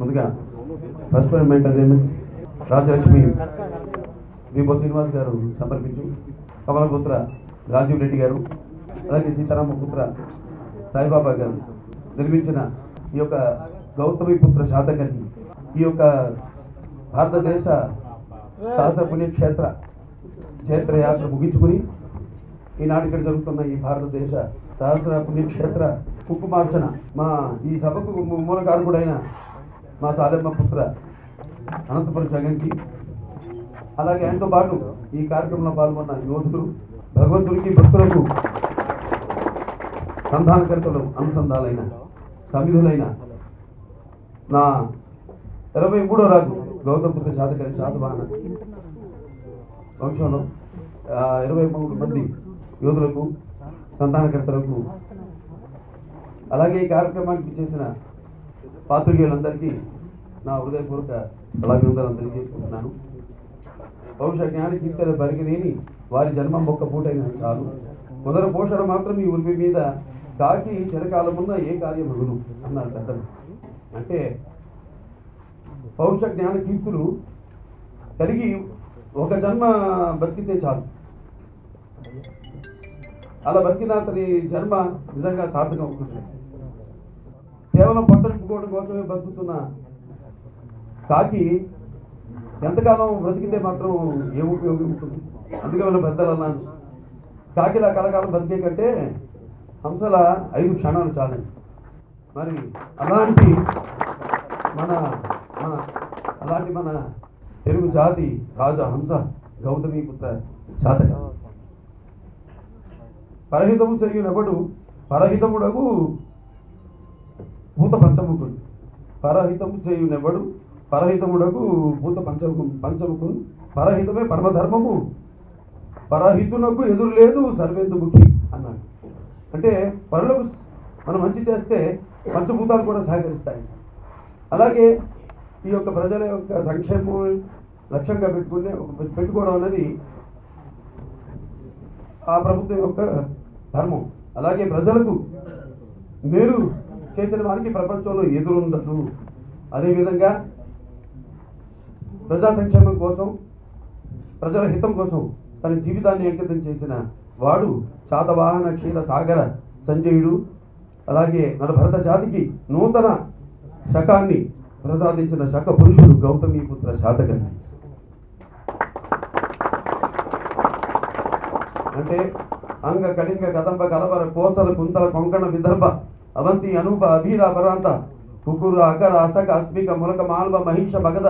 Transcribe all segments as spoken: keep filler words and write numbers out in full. ముందుగా first payment agreement Rajalakshmi దీపో శ్రీనివాస్ గారు సమర్పించు. కమలపుత్ర రాజీవ్ రెడ్డి గారు అలాగే సీతారామ పుత్ర సాయిబాబా గారు నిర్మించిన ఈ యొక్క గౌతమిపుత్ర శాతకర్ణి ఈ యొక్క భారతదేశ సహస్ర పుణ్యక్షేత్ర క్షేత్రయాత్ర ముగించుకుని ఈనాడు ఇక్కడ జరుగుతున్న ఈ భారతదేశ సహస్ర పుణ్యక్షేత్ర కుంకుమార్చన మా ఈ సభకు మూలకారకుడైన మా సాలెమ్మ పుత్ర అనంతపురం జగన్కి అలాగే ఆయనతో పాటు ఈ కార్యక్రమంలో పాల్గొన్న యోధులు భగవంతుడికి భక్తులకు సంధానకర్తలు అనుసంధాలైన సమిధులైన నా ఇరవై మూడో రాజు గౌతమిపుత్ర శాతకర్ణి శాతవాహన వంశంలో ఇరవై మూడు మంది యోధులకు సంతానకర్తలకు అలాగే ఈ కార్యక్రమానికి చేసిన పాత్రికేయులందరికీ నా హృదయపూర్వక అభివందనాలు తెలియజేసుకుంటున్నాను. భవిష్య జ్ఞాని కీర్తన పరిగినేని వారి జన్మం ఒక్క పూటైన చాలు కుదర పోషణ మాత్రం ఈ ఉరిమి మీద కాకి చిరకాలమున్న ఏ కార్యమగును అన్నారు పెద్దలు. అంటే భవిష్య జ్ఞాన కీర్తులు కలిగి ఒక జన్మ బతికితే చాలు, అలా బతికిన అతని జన్మ నిజంగా సార్థకం అవుతుంది. కేవలం పట్టణించుకోవడం కోసమే బతుకుతున్న కాకి ఎంతకాలం బ్రతికితే మాత్రం ఏ ఉపయోగం ఉంటుంది? అందుకే మనం పెద్దలు అన్నాను, కాకిలా కలకాలం బతికే కంటే హంసల ఐదు క్షణాలు చాలండి. మరి అలాంటి మన మన అలాంటి మన తెలుగు జాతి రాజా హంస గౌతమిపుత్ర శాతకర్ణి పరహితము జరిగినప్పుడు పరహితముడకు భూత పంచముఖుడు పరహితము చేయునెవడు పరహితముడకు భూత పంచముఖం పంచముఖుడు పరహితమే పరమధర్మము పరహితునకు ఎదురు లేదు సర్వేందుముఖి అన్నాడు. అంటే పరులకు మనం మంచి చేస్తే పంచభూతాలు కూడా సహకరిస్తాయి. అలాగే ఈ యొక్క ప్రజల యొక్క సంక్షేమం లక్ష్యంగా పెట్టుకునే పెట్టుకోవడం అనేది ఆ ప్రభుత్వం యొక్క ధర్మం. అలాగే ప్రజలకు మేలు చేసిన వారికి ప్రపంచంలో ఎదురుండదు. అదేవిధంగా ప్రజా సంక్షేమం కోసం ప్రజల హితం కోసం తన జీవితాన్ని అంకితం చేసిన వాడు శాతవాహన క్షీర సాగర సంజయుడు. అలాగే మన భరత జాతికి నూతన శకాన్ని ప్రసాదించిన శక పురుషుడు గౌతమిపుత్ర శాతకర్ణి. అంటే అంగ కళింగ కదంబ కలవర కోసల కుంతల కొంకణ విదర్భ అవంతి అనూప అభీర పరాంత కుకుర అకర అసక అస్మిక ములక మాల్వ మహిష మగధ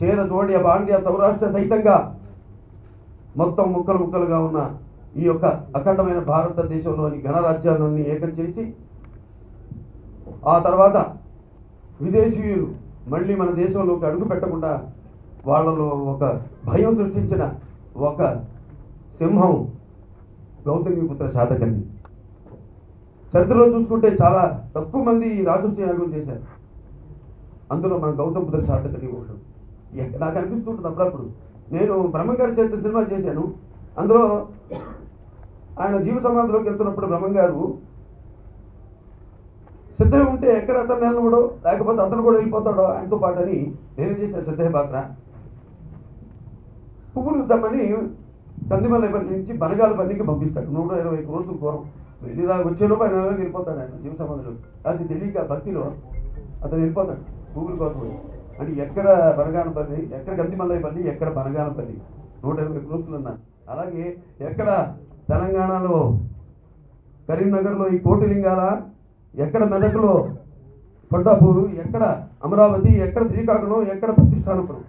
చేర జోడియ పాండ్య సౌరాష్ట్ర సైతంగా మొత్తం ముక్కలు ముక్కలుగా ఉన్న ఈ యొక్క అఖండమైన భారతదేశంలోని గణరాజ్యాలన్నీ ఏకం చేసి ఆ తర్వాత విదేశీయులు మళ్ళీ మన దేశంలోకి అడుగు పెట్టకుండా వాళ్ళలో ఒక భయం సృష్టించిన ఒక సింహం గౌతమిపుత్ర శాతకర్ణి. చరిత్రలో చూసుకుంటే చాలా తక్కువ మంది రాజస్వ యాగం చేశారు, అందులో మన గౌతమిపుత్ర శాతకర్ణి ఒకడు. నాకు అనిపిస్తుంటుంది అప్పుడప్పుడు, నేను బ్రహ్మంగారి చరిత్ర సినిమా చేశాను, అందులో ఆయన జీవ సమాధిలోకి వెళ్తున్నప్పుడు బ్రహ్మంగారు సిద్ధయ్య ఉంటే ఎక్కడ అతను నిలబడో లేకపోతే అతను కూడా వెళ్ళిపోతాడో ఆయనతో పాటు అని నేనే చేశాను సిద్ధయ్య పాత్ర. పువ్వులు తమ్మని కందిమల్లపల్లి నుంచి బనగాల పల్లికి పంపిస్తాడు. నూట ఇరవై రోజులు దూరం వెళ్ళి వచ్చేలోపు ఆయన నెలలోకి వెళ్ళిపోతాడు. ఆయన జీవ సమాధిలో అది తెలియక భక్తిలో అతను వెళ్ళిపోతాడు పువ్వుల కోసం. అంటే ఎక్కడ బనగానపల్లి, ఎక్కడ కందిమల్లపల్లి, ఎక్కడ బనగానపల్లి, నూట ఇరవై రోజులు అన్నాను. అలాగే ఎక్కడ తెలంగాణలో కరీంనగర్లో ఈ కోటిలింగాల, ఎక్కడ మెదక్లో కొండాపూరు, ఎక్కడ అమరావతి, ఎక్కడ శ్రీకాకుళం, ఎక్కడ ప్రతిష్టానపురం.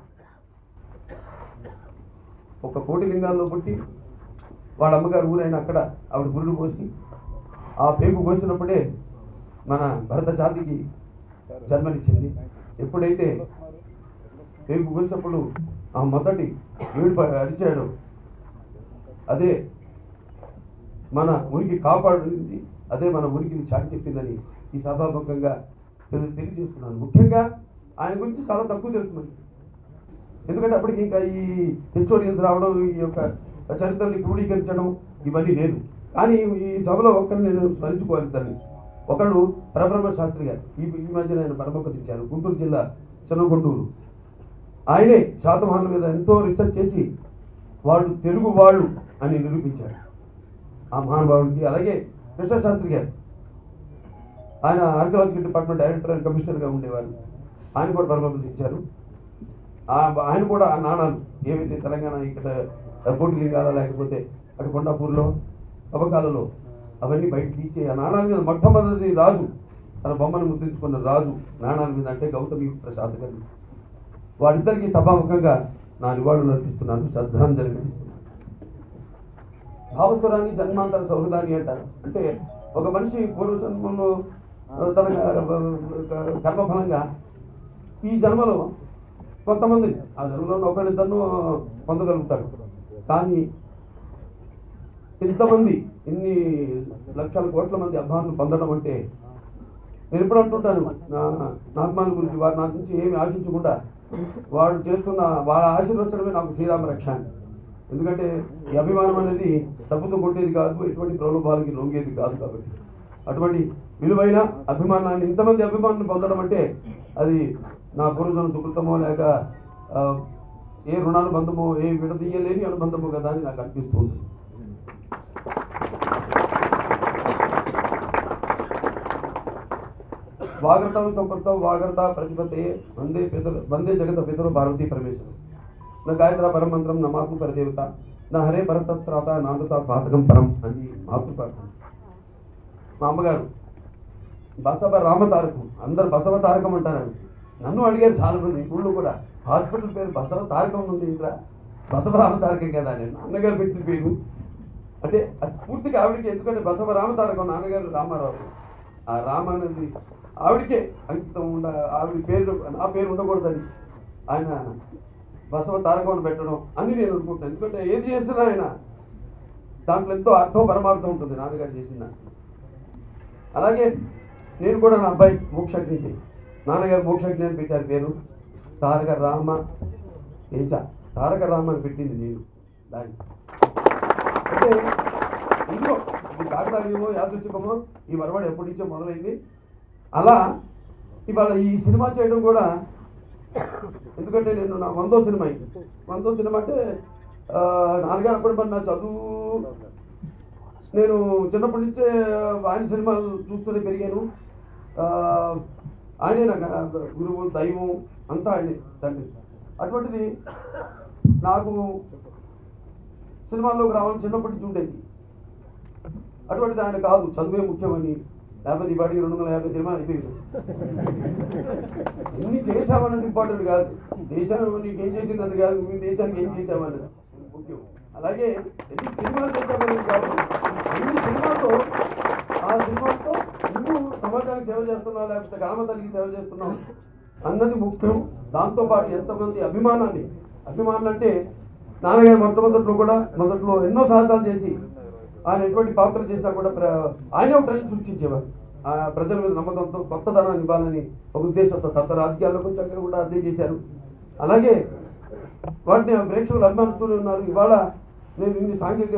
ఒక కోటి లింగాల్లో పుట్టి వాళ్ళ అమ్మగారు ఊరైన అక్కడ ఆవిడ గురుడు పోసి ఆ పేపు పోసినప్పుడే మన భరత జాతికి జన్మనిచ్చింది. ఎప్పుడైతే పేపు పోసినప్పుడు ఆ మొదటి వేడిప అరిచాడు అదే మన ఉనికి కాపాడుతుంది, అదే మన ఉనికిని చాటి చెప్పిందని ఈ సభాముఖంగా తెలియజేస్తున్నాను. ముఖ్యంగా ఆయన గురించి చాలా తక్కువ తెలుస్తుంది, ఎందుకంటే అప్పటికి ఇంకా ఈ హిస్టోరియన్స్ రావడం ఈ యొక్క చరిత్రని క్రోడీకరించడం ఇవన్నీ లేదు. కానీ ఈ సభలో ఒక్కరిని నేను స్మరించుకోవాలి. ఒకడు పరబ్రహ్మ శాస్త్రి గారు, ఈ ఈ మధ్యన ఆయన పరమపతించారు. గుంటూరు జిల్లా చెన్నగుంటూరు. ఆయనే శాతవాహనుల మీద ఎంతో రీసెర్చ్ చేసి వాళ్ళు తెలుగు వాళ్ళు అని నిరూపించారు ఆ మహానుభావుడికి. అలాగే కృష్ణశాస్త్రి గారు, ఆయన ఆర్కియాలజికల్ డిపార్ట్మెంట్ డైరెక్టర్ అండ్ కమిషనర్గా ఉండేవారు, ఆయన కూడా పరమపదించారు. ఆయన కూడా ఆ నాణాలు ఏవైతే తెలంగాణ ఇక్కడ కోటిలింగాల లేకపోతే అటు కొండాపూర్లో అబకాలలో అవన్నీ బయట తీసే ఆ నాణాల మీద మొట్టమొదటి రాజు తన బొమ్మను ముద్రించుకున్న రాజు నాణాల మీద అంటే గౌతమిపుత్ర శాతకర్ణి. వారిద్దరికీ సభాముఖంగా నా నివాళులు అర్పిస్తున్నాను, శ్రద్ధాంజలి అర్పిస్తున్నాను. భావస్వరాన్ని జన్మాంతర సౌహృదాన్ని అంటారు. అంటే ఒక మనిషి పూర్వజన్మంలో తన కర్మఫలంగా ఈ జన్మలో కొంతమంది ఆ జన్మలో ఒకరిద్దరు పొందగలుగుతారు. కానీ ఇంతమంది ఇన్ని లక్షల కోట్ల మంది అభావాన్ని పొందడం అంటే నేను ఎప్పుడు అంటుంటాను, నా ఆత్మాన్ని గురించి వారు నా నుంచి ఏమి ఆశించకుండా వాడు చేస్తున్న వాళ్ళ ఆశీర్వచనమే నాకు శ్రీరామ రక్ష అని. ఎందుకంటే ఈ అభిమానం అనేది డబ్బుతో కొట్టేది కాదు, ఎటువంటి ప్రలోభాలకి లొంగేది కాదు. కాబట్టి అటువంటి విలువైన అభిమానాన్ని ఇంతమంది అభిమానాన్ని పొందడం అంటే అది నా పూర్వజన సుకృతమో లేక ఏ రుణానుబంధమో ఏ విడదీయలేని అనుబంధమో కదా అని నాకు అనిపిస్తూ ఉంటుంది. వాగర్తం సంపర్తం వాగర్త ప్రతిపతే వందే పితరు వందే జగత పితరు భారతీ పరమేశ్వరం. నా గాయత్ర పరమంత్రం నా మాతృ పరదేవత నా హరే భరతత్రాత నాందతా పాతకం పరం అని మాతృ ప్రార్థన. మా అమ్మగారు బసవ రామ తారకం, అందరు బసవ తారకం అంటారు. నన్ను అడిగారు చాలా మంది ఊళ్ళో కూడా, హాస్పిటల్ పేరు బసవ తారకం ఉంది ఇక్కడ, బసవ రామ తారకం కదా నేను నాన్నగారు పెట్టిన పేరు అంటే అది పూర్తిగా ఆవిడకి. ఎందుకంటే బసవ రామ తారకం నాన్నగారు రామారావు, ఆ రామ అనేది ఆవిడికే అంకితం ఉండ, ఆవిడ పేరు నా పేరు ఉండకూడదని ఆయన బసవ తారకం పెట్టడం అని నేను అనుకుంటాను. ఎందుకంటే ఏది చేస్తున్నా ఆయన దాంట్లో ఎంతో అర్థం పరమార్థం ఉంటుంది నాన్నగారు చేసిన. అలాగే నేను కూడా నా అబ్బాయి మోక్షజ్ఞకి నాన్నగారు మోక్షజ్ఞ అని పెట్టారు పేరు, తారక రామ ఏజ తారక రామ అని పెట్టింది నేను దాన్ని. అంటే ఇందులో ఇది కాకతాళీయమో యాదృచ్ఛికమో ఈ వరవాడు ఎప్పటి నుంచో మొదలైంది. అలా ఇవాళ ఈ సినిమా చేయడం కూడా, ఎందుకంటే నేను నా వందో సినిమా ఇది. వందో సినిమా అంటే నాన్నగారు అప్పటి నా చదువు, నేను చిన్నప్పటి నుంచే ఆయన సినిమాలు చూస్తూనే పెరిగాను. ఆయనే నాకు గురువు, దైవం అంతా ఆయనే తండ్రి. అటువంటిది నాకు సినిమాల్లోకి రావాలని చిన్నప్పటి నుంచి ఉండేది. అటువంటిది ఆయన కాదు, చదువే ముఖ్యమని లేకపోతే వాటికి రెండు వందల యాభై సినిమాలు అయిపోయింది. ఇన్ని చేశామన్నది ఇంపార్టెంట్ కాదు, దేశాన్ని నీకేం చేసిందని కాదు, మీ దేశానికి ఏం చేశామన్నది ముఖ్యం. అలాగే ఎన్ని సినిమాలు చేశామనేది కాదు, ఎన్ని సినిమాతో ఆ సినిమాతో హిందూ సమాజానికి సేవ చేస్తున్నావు లేకపోతే గ్రామతల్లికి సేవ చేస్తున్నావు అన్నది ముఖ్యం. దాంతోపాటు ఎంతమంది అభిమానాన్ని, అభిమానులు అంటే నాన్నగారు మొట్టమొదట్లో కూడా మొదట్లో ఎన్నో సాహసాలు చేసి ఆయన ఎటువంటి పాత్ర చేసినా కూడా ఆయనే ఒక ప్రజలు సృష్టించేవారు. ఆ ప్రజల మీద నమ్మకంతో కొత్తదనాన్ని ఇవ్వాలని ఒక ఉద్దేశంతో తత్వ రాజకీయాల్లోకి వచ్చాక కూడా అదే చేశారు. అలాగే వాటిని ప్రేక్షకులు అభిమానిస్తూనే ఉన్నారు. ఇవాళ నేను ఇన్ని సాంఘిక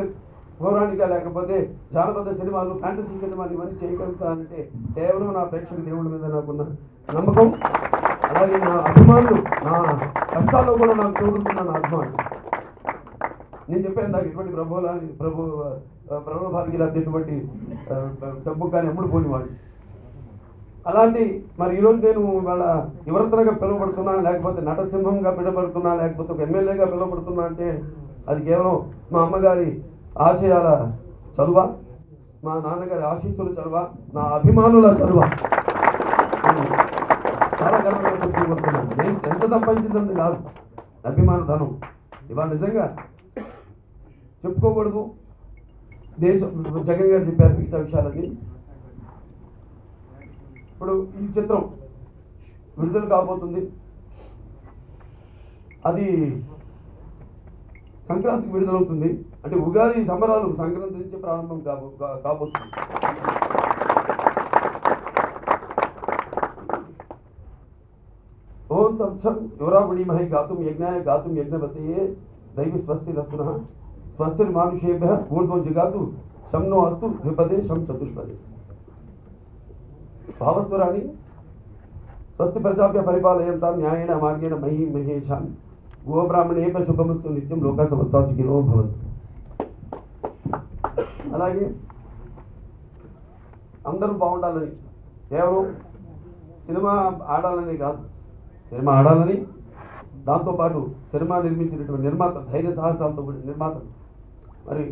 పౌరాణిక లేకపోతే జానపద సినిమాలు, ఫ్యాంటసీ సినిమాలు ఇవన్నీ చేయగలుగుతానంటే కేవలం నా ప్రేక్షక దేవుడి మీద నాకున్న నమ్మకం, అలాగే నా అభిమానులు, నా కష్టాల్లో కూడా నాకు తోడుకున్న నా అభిమానులు. నేను చెప్పాను నాకు ఎటువంటి ప్రభువుల ప్రభు ప్రభుభానికి లేకపోతే ఎటువంటి డబ్బు కానీ ఎప్పుడు పోనివాడు అలాంటి. మరి ఈరోజు నేను ఇవాళ యువరత్నగా పిలువబడుతున్నా లేకపోతే నటసింహంగా పిలువబడుతున్నా లేకపోతే ఒక ఎమ్మెల్యేగా పిలువబడుతున్నా అంటే అది కేవలం మా అమ్మగారి ఆశయాల చదువ, మా నాన్నగారి ఆశీస్సుల చదువ, నా అభిమానుల చదువ. చాలా గర్వంగా నేను ఎంత సంపాదించిందని కాదు అభిమాన ధనం. ఇవాళ నిజంగా చెప్పుకోకూడదు. దేశం జగన్ గారు చెప్పారు మిగతా విషయాలన్నీ. ఇప్పుడు ఈ చిత్రం విడుదల కాబోతుంది, అది సంక్రాంతికి విడుదలవుతుంది. అంటే ఉగాది సంబరాలు సంక్రాంతి నుంచి ప్రారంభం కాబో కాబోతుంది ఓం తత్సం యువరాబుణీమహై గాతుం యజ్ఞాయ గాతుం యజ్ఞపతయే దైవ స్వస్తి రస్తునః స్వస్తి మానుషేభ్య ఊర్ధ్వం జిగాతు శం నో అస్తు ద్విపదే శం చతుష్పదే. భావస్వరాన్ని स्वस्ति प्रजाभ्य परिपालयन्तां न्यायेन मार्गेण मयि महेशान् वो ब्राह्मणे शुभमस्तु नित्यं लोकाः समस्ताः सुखिनो भवन्तु। అలాగే అందరూ బాగుండాలని, కేవలం సినిమా ఆడాలని కాదు, సినిమా ఆడాలని దాంతో పాటు సినిమా నిర్మించినటువంటి నిర్మాత ధైర్య సాహసాలతో నిర్మాత, మరి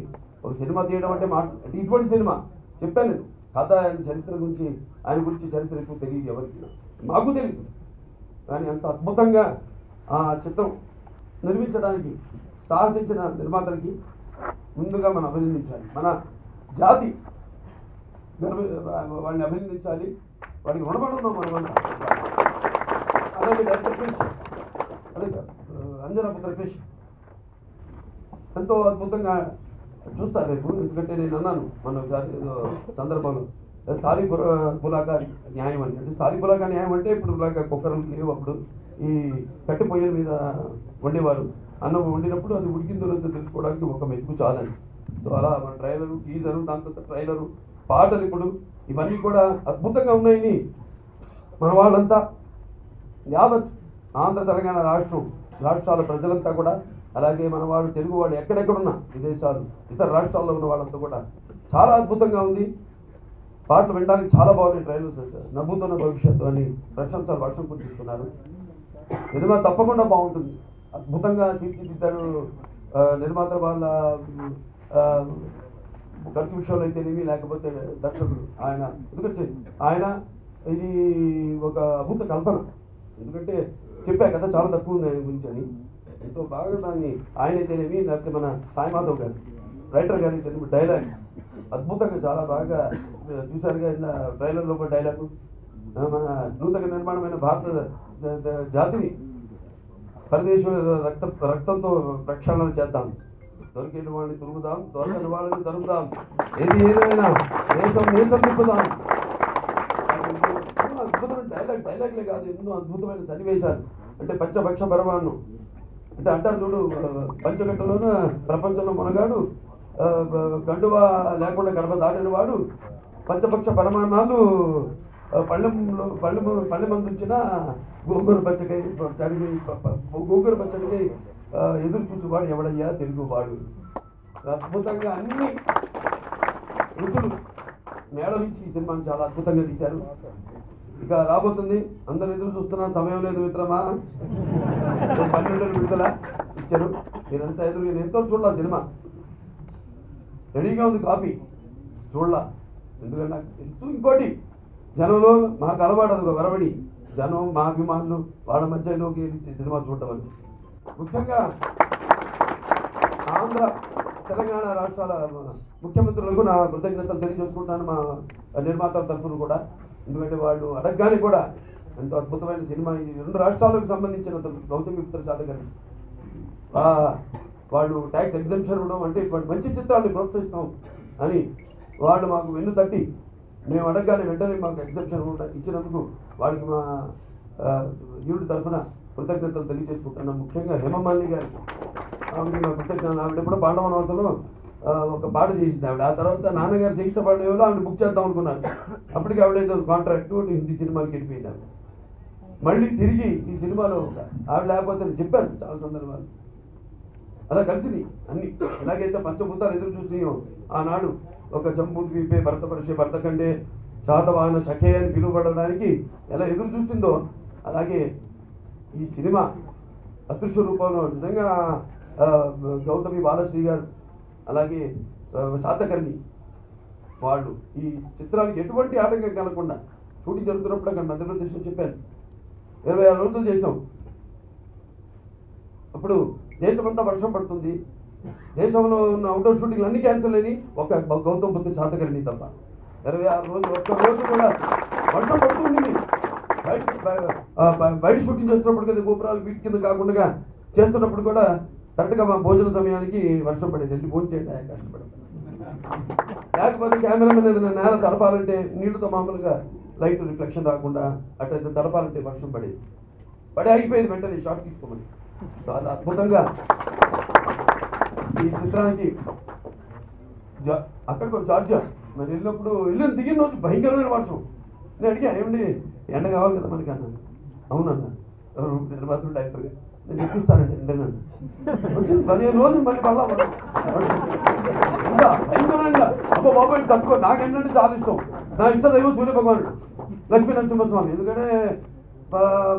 ఒక సినిమా తీయడం అంటే మాట అంటే ఇటువంటి సినిమా చెప్పాను నేను, కథ ఆయన చరిత్ర గురించి ఆయన గురించి చరిత్ర ఎక్కువ తెలియదు ఎవరికి, మాకు తెలియదు, కానీ అంత అద్భుతంగా ఆ చిత్రం నిర్మించడానికి సాహసించిన నిర్మాతలకి ముందుగా మనం అభినందించాలి, మన జాతి వాడిని అభినందించాలి, వాడికి రుణపడి ఉన్నాం మనం. అలాగే డాక్టర్ ఫిష్, అదే అంజనాపుత్ర ఫిష్ ఎంతో అద్భుతంగా చూస్తారు రేపు, ఎందుకంటే నేను అన్నాను మన సందర్భంలో సారీ బులాక న్యాయం అని, అంటే సారీ బులాక న్యాయం అంటే ఇప్పుడు బులాక కుక్కర్లు లేవు, అప్పుడు ఈ కట్టె పొయ్యల మీద వండేవారు, అన్నం వండినప్పుడు అది ఉడికిందో లేదో తెలుసుకోవడానికి ఒక మెతుకు చాలని, సో అలా మన ట్రైలరు టీజరు దాంతో ట్రైలరు పాటలు ఇప్పుడు ఇవన్నీ కూడా అద్భుతంగా ఉన్నాయని మన వాళ్ళంతా యావత్ ఆంధ్ర తెలంగాణ రాష్ట్రం రాష్ట్రాల ప్రజలంతా కూడా, అలాగే మన వాళ్ళు తెలుగు వాళ్ళు ఎక్కడెక్కడున్నా విదేశాలు ఇతర రాష్ట్రాల్లో ఉన్న వాళ్ళంతా కూడా చాలా అద్భుతంగా ఉంది, పాటలు వినడానికి చాలా బాగున్నాయి, ట్రైలర్స్ నవ్వుతున్న భవిష్యత్తు అని ప్రశంసలు వర్షం కురిపిస్తున్నారు. సినిమా తప్పకుండా బాగుంటుంది, అద్భుతంగా తీర్చిదిద్దారు నిర్మాత వాళ్ళ ఖర్చు విషయంలో అయితేనేమి, లేకపోతే దర్శకుడు ఆయన, ఎందుకంటే ఆయన ఇది ఒక అద్భుత కల్పన, ఎందుకంటే చెప్పా కదా చాలా తక్కువ ఉంది ఆయన గురించి అని, ఎంతో బాగా దాన్ని ఆయన అయితేనేమి, లేకపోతే మన సాయిమాధవ్ గారు రైటర్ గారు అయితేనేమి డైలాగ్ అద్భుతంగా చాలా బాగా చూశారుగా ఇలా ట్రైలర్లో ఒక డైలాగు, మన నూతన నిర్మాణమైన భారత జాతిని పరదేశ రక్త రక్తంతో ప్రక్షాళన చేద్దాం, దొరికిన వాళ్ళని తొలుగుదాం, దొరకని వాళ్ళని తరుగుదాం, ఏది ఏదైనా దేశం దేశం తిప్పుదాం, అద్భుతమైన డైలాగ్, డైలాగ్లే కాదు ఎన్నో అద్భుతమైన సన్నివేశాలు, అంటే పంచభక్ష పరమాన్నం అంటే అంటారు చూడు, పంచగట్టలోన ప్రపంచంలో మునగాడు, గండువా లేకుండా గడప దాటిన వాడు, పంచపక్ష పరమాన్నాలు పళ్ళెంలో పళ్ళె పళ్ళె మందు వచ్చిన గోంగూర పచ్చడి చడిగి గోంగూర పచ్చడికి ఎదురు చూసేవాడు ఎవడయ్యా తెలుగువాడు, అద్భుతంగా అన్ని రుచులు మేళవించి ఈ సినిమాని చాలా అద్భుతంగా తీశారు. ఇక రాబోతుంది, అందరు ఎదురు చూస్తున్నా సమయం లేదు మిత్రమా, పన్నెండు విడుదల ఇచ్చారు, నేనంతా ఎదురు నేను ఎంతో చూడలా, సినిమా రెడీగా ఉంది కాపీ చూడలా, ఎందుకంటే నాకు తెలుసు, ఇంకోటి జనంలో మాకు అలవాటు అది ఒక వెరబడి జనం మా అభిమానులు వాళ్ళ మధ్యలోకి వెళ్ళి సినిమా చూడటం అని, ముఖ్యంగా ఆంధ్ర తెలంగాణ రాష్ట్రాల ముఖ్యమంత్రులకు నా కృతజ్ఞతలు తెలియజేసుకుంటాను, మా నిర్మాతల తరఫున కూడా, ఎందుకంటే వాళ్ళు అడగగానే కూడా ఎంతో అద్భుతమైన సినిమా ఇది, రెండు రాష్ట్రాలకు సంబంధించిన గౌతమిపుత్ర సతాకర్ణి వాళ్ళు ట్యాక్స్ ఎగ్జంప్షన్ ఇవ్వడం అంటే ఇటువంటి మంచి చిత్రాన్ని ప్రోత్సహిస్తాం అని వాళ్ళు మాకు వెన్ను తట్టి, మేము అడగగానే వెంటనే మాకు ఎగ్జంప్షన్ ఇచ్చినందుకు వాళ్ళకి మా యూనిట్ తరఫున కృతజ్ఞతలు తెలియజేసుకుంటున్నాం. ముఖ్యంగా హేమమాలిని గారికి ఆవిడ కృతజ్ఞత, ఆవిడ కూడా పాండవనవసంలో ఒక పాట చేసింది ఆవిడ, ఆ తర్వాత నాన్నగారు చేసిన పాట ఏదో ఆవిడ బుక్ చేద్దాం అనుకున్నారు, అప్పటికి ఆవిడేదో కాంట్రాక్ట్ హిందీ సినిమాకి వెళ్ళిపోయింది ఆవిడ, మళ్ళీ తిరిగి ఈ సినిమాలో ఆవిడ లేకపోతే నేను చెప్పాను చాలా సందర్భాలు, అలా కలిసింది అన్ని, ఎలాగైతే పంచభూతాలు ఎదురు చూసినాయో ఆనాడు ఒక జంబూ ద్వీపే భర్త పరిచే భర్త కంటే శాతవాహన సఖే అని పిలువబడడానికి ఎలా ఎదురు చూసిందో, అలాగే ఈ సినిమా అదృశ్య రూపంలో నిజంగా గౌతమి బాలశ్రీ గారు అలాగే శాతకర్ణి వాళ్ళు ఈ చిత్రానికి ఎటువంటి ఆటంకం కలగకుండా షూటింగ్ జరుగుతున్నప్పుడు అక్కడ మధ్యప్రదేశ్లో చెప్పాను, ఇరవై ఆరు రోజులు చేసాం, అప్పుడు దేశమంతా వర్షం పడుతుంది, దేశంలో ఉన్న అవుట్డోర్ షూటింగ్లు అన్ని క్యాన్సిల్ అయినాయి, ఒక గౌతమ్ బుద్ధ శాతకర్ణి తప్ప, ఇరవై ఆరు రోజులు ఒక్క రోజు కూడా వర్షం పడుతుంది, బయట బయట షూటింగ్ చేస్తున్నప్పుడు కదా గోపురాలు వీటి కింద కాకుండా చేస్తున్నప్పుడు కూడా కరెక్ట్గా మా భోజన సమయానికి వర్షం పడేది, వెళ్ళి భోజనం చేయడం ఆయన కష్టపడతాను, లేకపోతే కెమెరా మీద నేల తడపాలంటే నీళ్ళతో మామూలుగా లైట్ రిఫ్లెక్షన్ రాకుండా అట్లయితే తడపాలంటే వర్షం పడేది, పడే అయిపోయింది వెంటనే షాట్ తీసుకోమని, చాలా అద్భుతంగా ఈ చిత్రానికి జా అక్కడికి ఒక జార్జా మరి వెళ్ళినప్పుడు వెళ్ళిన దిగిన రోజు భయంకరమైన వర్షం, నేను అడిగాను ఏమండి ఎండ కావాలి కదా మనకి అన్నాను, అవునా నిర్వాసుడు డాక్టర్ నేను చూపిస్తానండి ఇంటర్నెట్ పదిహేను రోజులు మళ్ళీ మళ్ళా భయంకరంగా అబ్బో బాబోయ్ తక్కువ నాకేంటంటే చాలా ఇష్టం నా ఇష్ట దైవం సూర్య భగవానుడు లక్ష్మీ నరసింహస్వామి. ఎందుకంటే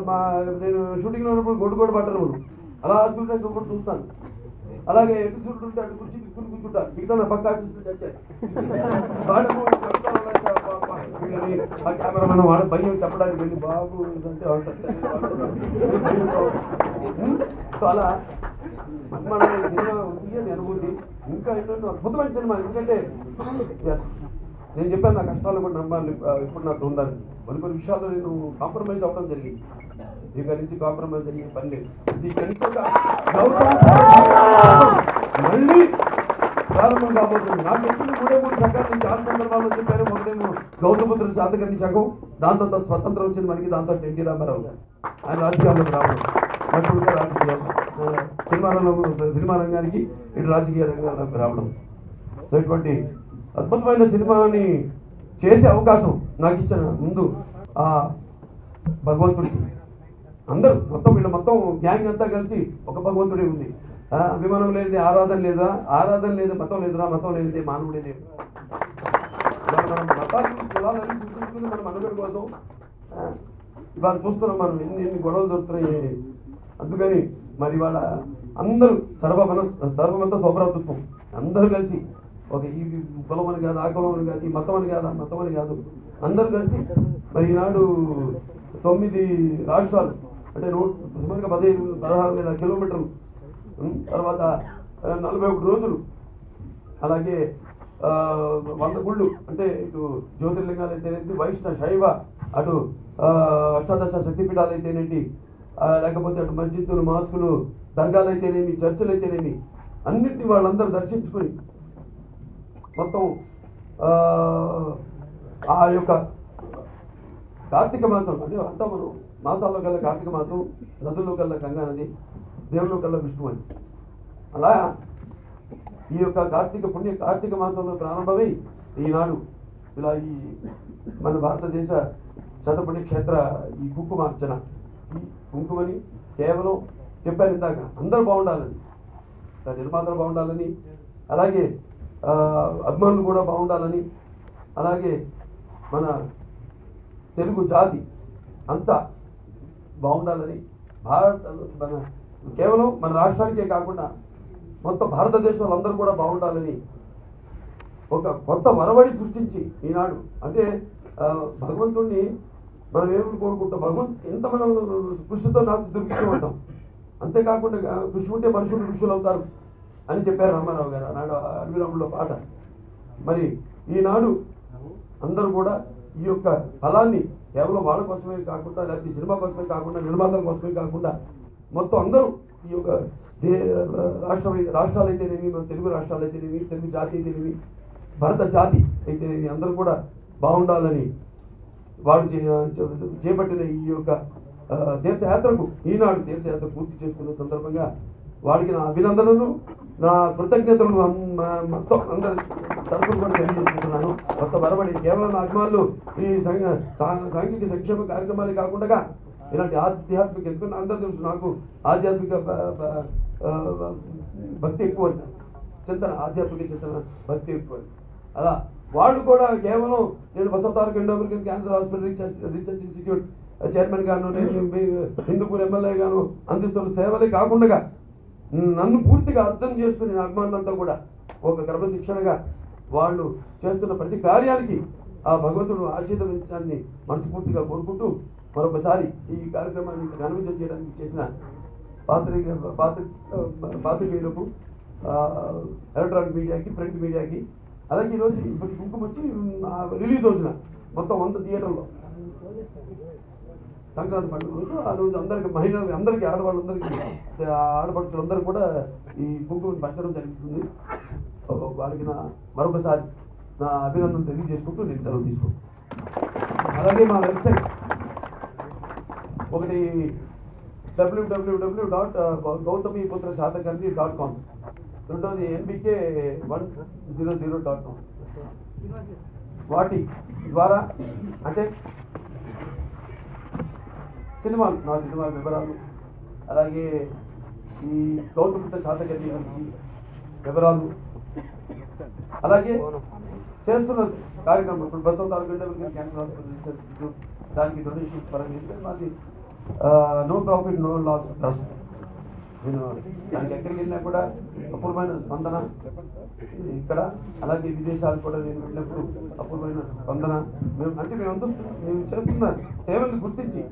మా నేను షూటింగ్లో ఉన్నప్పుడు గొడ్డు గొడ్డు పట్టను అలా చూసే కూడా చూస్తాను. అలాగే ఎటు చూడుతుంటే అటు కూర్చి కూర్చుని కూర్చుంటాను మిగతా నా పక్క ఆ కెమెరా మనం వాడు భయం చెప్పడానికి వెళ్ళి బాబు ఇదంటే సో అలా మనకి సినిమా ఉంది అని అనుభూతి. ఇంకా ఎన్నో అద్భుతమైన సినిమా. ఎందుకంటే నేను చెప్పాను నా కష్టాలు కూడా నమ్మాలి ఎప్పుడు నాకు ఉండాలి. కొన్ని కొన్ని విషయాల్లో నేను కాంప్రమైజ్ అవ్వడం జరిగింది. ఇక్కడి నుంచి కాంప్రమైజ్ జరిగే పని లేదు. మళ్ళీ ప్రారంభం కాబోతుంది. నాకు ఎప్పుడు మూడే మూడు సంఘాలు నేను చాలా సందర్భాల్లో చెప్పాను. మొదలేమో గౌతమిపుత్ర శాతకర్ణి సగం, దాంతో స్వతంత్రం వచ్చింది మనకి. దాంతో ఎన్టీ రామారావు ఆయన రాజకీయాల్లోకి రావడం మట్టుగా రాజకీయం సినిమా రంగంలో సినిమా రంగానికి ఇటు రాజకీయ రంగాలకు రావడం సో ఇటువంటి అద్భుతమైన సినిమాని చేసే అవకాశం నాకు ఇచ్చిన ముందు ఆ భగవంతుడికి అందరూ మొత్తం వీళ్ళు మొత్తం గ్యాంగ్ అంతా కలిసి ఒక భగవంతుడే ఉంది. అభిమానం లేదే ఆరాధన లేదా, ఆరాధన లేదు మతం లేదురా, మతం లేదే మానవుడే లేదు. మనం మతాన్ని కులాలని చూసుకుని మనం అనుగడి కోసం ఇవాళ చూస్తున్నాం. మనం ఎన్ని ఎన్ని గొడవలు దొరుకుతున్నాయి. అందుకని మరి వాళ్ళ అందరూ సర్వమన సర్వమంతా సౌభ్రాతృత్వం అందరూ కలిసి ఒక ఈ కులం అని కాదు, ఆ కులం అని కాదు, ఈ మతం అని కాదు, ఆ మతం అని కాదు, అందరూ కలిసి మరి ఈనాడు తొమ్మిది రాష్ట్రాలు అంటే నూట సుమారుగా పదిహేను పదహారు వేల కిలోమీటర్లు, తర్వాత నలభై ఒకటి రోజులు, అలాగే వంద గుళ్ళు అంటే ఇటు జ్యోతిర్లింగాలు అయితేనేంటి, వైష్ణవ శైవ, అటు అష్టాదశ శక్తిపీఠాలు అయితేనేంటి, లేకపోతే అటు మస్జిద్దులు, మాస్కులు, దర్గాలు అయితేనేమి, చర్చలు అయితేనేమి, అన్నింటినీ వాళ్ళందరూ దర్శించుకొని మొత్తం ఆ యొక్క కార్తీక మాసం అంటే అంతా మనం మాసాల్లో కల్లా కార్తీక మాసం, నదుల్లో కల్లా గంగా నది, దేవుల్లో కల్లా విష్ణువు అని. అలా ఈ యొక్క కార్తీక పుణ్య కార్తీక మాసంలో ప్రారంభమై ఈనాడు ఇలా ఈ మన భారతదేశ శతపుణ్య క్షేత్ర ఈ కుంకుమార్చన, ఈ కుంకుమని కేవలం చెప్పాను ఇందాక అందరూ బాగుండాలని, నిర్మాతలు బాగుండాలని, అలాగే అభిమానులు కూడా బాగుండాలని, అలాగే మన తెలుగు జాతి అంతా బాగుండాలని, భారత మన కేవలం మన రాష్ట్రానికే కాకుండా మొత్తం భారతదేశంలో అందరూ కూడా బాగుండాలని ఒక కొత్త వరవడి సృష్టించి ఈనాడు అంటే భగవంతుడిని మనం ఏమని కోరుకుంటాం, భగవంతు ఎంత మనం కృషితో నాకు దొరుకుతూ ఉంటాం, అంతేకాకుండా కృషి ఉంటే మనుషులు ఋషులు అవుతారు అని చెప్పారు రామారావు గారు ఆనాడు అడవిరాముల్లో పాట. మరి ఈనాడు అందరూ కూడా ఈ యొక్క ఫలాన్ని కేవలం వాళ్ళ కోసమే కాకుండా, లేకపోతే సినిమా కోసమే కాకుండా, నిర్మాతల కోసమే కాకుండా మొత్తం అందరూ ఈ యొక్క రాష్ట్ర రాష్ట్రాలు అయితేనేవి, మన తెలుగు రాష్ట్రాలు అయితేనేవి, తెలుగు జాతి అయితేనేవి, భరత జాతి అయితేనేవి, అందరూ కూడా బాగుండాలని వారు చేపట్టిన ఈ యొక్క తీర్థయాత్రకు ఈనాడు తీర్థయాత్ర పూర్తి చేసుకున్న సందర్భంగా వాడికి నా అభినందనలు, నా కృతజ్ఞతలు మొత్తం అందరి తరఫున కూడా తెలియజేసుకుంటున్నాను. కొత్త వరబడి కేవలం నా అభిమానులు ఈ సాంఘిక సంక్షేమ కార్యక్రమాలే కాకుండా ఇలాంటి ఆధ్యాత్మిక, ఎందుకంటే అందరూ తెలుసు నాకు ఆధ్యాత్మిక భక్తి ఎక్కువ, చింతన ఆధ్యాత్మిక చింతన భక్తి ఎక్కువ. అలా వాళ్ళు కూడా కేవలం నేను Basavataraka Indo American cancer hospital research institute chairman గాను, నేను హిందూపూర్ ఎమ్మెల్యే గాను అందిస్తున్న సేవలే కాకుండా నన్ను పూర్తిగా అర్థం చేసుకుని నా అభిమానులంతా కూడా ఒక క్రమశిక్షణగా వాళ్ళు చేస్తున్న ప్రతి కార్యానికి ఆ భగవంతుడు ఆశీర్వదించాలని మనస్ఫూర్తిగా కోరుకుంటూ మరొకసారి ఈ కార్యక్రమాన్ని ఘనవిజయం చేయడానికి చేసిన పాత్రిక పాత్ర పాత్రికేయులకు, ఎలక్ట్రానిక్ మీడియాకి, ప్రింట్ మీడియాకి, అలాగే ఈరోజు ఇప్పటి కుంకుమ వచ్చి రిలీజ్ రోజున మొత్తం వంద థియేటర్లో సంక్రాంతి పండుగ రోజు ఆ రోజు అందరికీ మహిళలు అందరికీ ఆడవాళ్ళందరికీ ఆడపడుతులందరూ కూడా ఈ కుంకుమని పంచడం జరుగుతుంది. వాళ్ళకి నా మరొకసారి నా అభినందన తెలియజేసుకుంటూ నేను సెలవు తీసుకుంటాను. అలాగే మా వెబ్సైట్ ఒకటి WWW dot Gautamiputra Satakarni dot com, రెండవది NBK one zero zero dot com. వాటి ద్వారా అంటే సినిమా నా సినిమా వివరాలు అలాగే ఈ గౌతమిపుత్ర శాతకర్ణి గారి వివరాలు అలాగే చేస్తున్న కార్యక్రమం ఇప్పుడు బస్సు నాలుగు గంటల క్యాన్సర్ హాస్పిటల్ దానికి డొనేషన్ పరంగా ఇస్తే మాది no profit no loss trust. నేను దానికి ఎక్కడికి వెళ్ళినా కూడా అపూర్వమైన స్పందన ఇక్కడ అలాగే విదేశాలు కూడా నేను వెళ్ళినప్పుడు అపూర్వమైన స్పందన. మేము అంటే మేమంతా మేము చేస్తున్న సేవల్ని గుర్తించి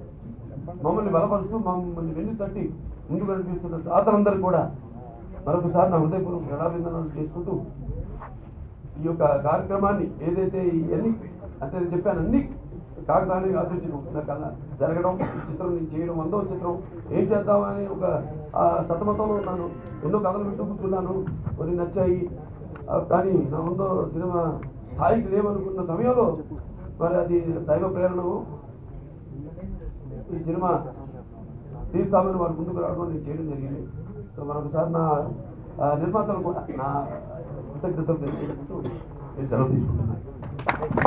మమ్మల్ని బలపరుస్తూ మమ్మల్ని వెన్ను తట్టి ముందుకు అనిపిస్తున్న దాతలందరూ కూడా మరొకసారి నా హృదయపూర్వక గణాభిందనాలు చేసుకుంటూ ఈ యొక్క కార్యక్రమాన్ని ఏదైతే ఇవన్నీ అంటే నేను చెప్పాను అన్ని కాకతాళీయ ఆలోచించడం కన్నా జరగడం చిత్రం నేను చేయడం వందో చిత్రం ఏం చేద్దామని ఒక సతమతంలో ఉన్నాను. ఎన్నో కథలు వింటూ కూర్చున్నాను, కొన్ని నచ్చాయి కానీ నా వందో సినిమా స్థాయికి లేవనుకున్న సమయంలో మరి అది దైవ ప్రేరణ ఈ సినిమా తీస్తామని వారు ముందుకు రావడం నేను చేయడం జరిగింది. సో మరొకసారి నా నిర్మాతలు కూడా నా కృతజ్ఞతలు తెలియజేసుకుంటూ నేను సెలవు తీసుకుంటున్నాను.